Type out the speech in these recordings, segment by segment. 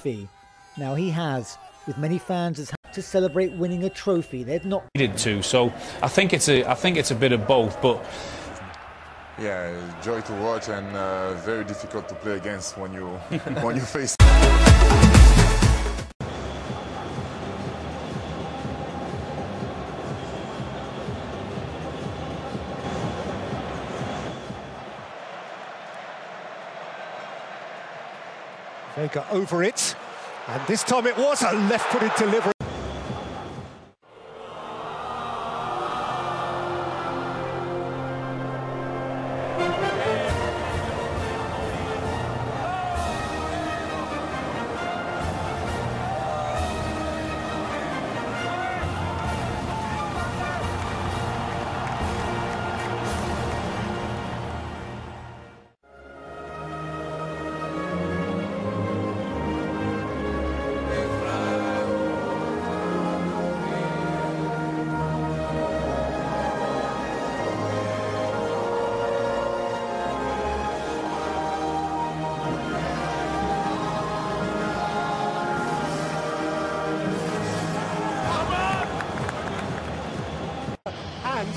fee. Now he has, with many fans, has had to celebrate winning a trophy they've not needed to. So I think it's a bit of both, but yeah, joy to watch and very difficult to play against when you when you face. They got over it, and this time it was a left-footed delivery.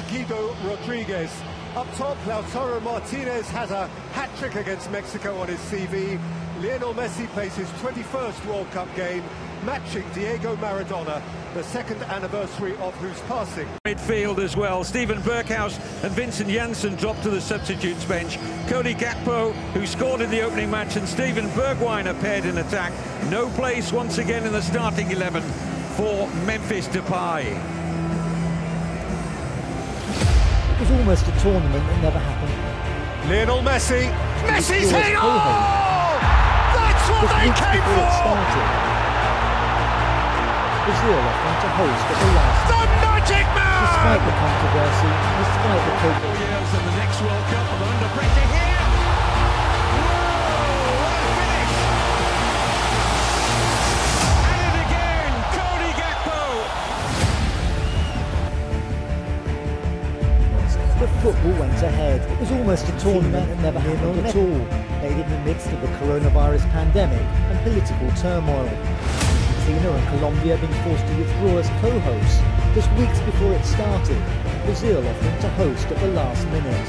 Guido Rodriguez. Up top, Lautaro Martínez has a hat-trick against Mexico on his CV. Lionel Messi plays his 21st World Cup game, matching Diego Maradona, the second anniversary of whose passing. Midfield as well, Steven Bergwijn and Vincent Janssen dropped to the substitutes bench. Cody Gakpo, who scored in the opening match, and Steven Bergwijn appeared in attack. No place once again in the starting 11 for Memphis Depay. It was almost a tournament that never happened. Lionel Messi. Messi's hit! Oh! That's what they came for! Brazil are going to host at the last. The magic man! Despite the controversy, despite the COVID. 4 years in the next World Cup, and under pressure here. Football went ahead. It was almost a tournament that never happened at all. Made in the midst of the coronavirus pandemic and political turmoil. Argentina and Colombia being forced to withdraw as co-hosts just weeks before it started. Brazil offering to host at the last minute.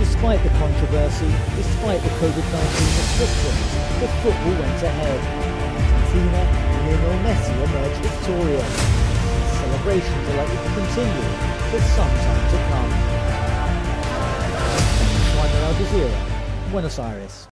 Despite the controversy, despite the COVID-19 restrictions, the football went ahead. Argentina and Lionel Messi emerged victorious. Celebrations are likely to continue, with some time to come. Lionel Messi, Buenos Aires.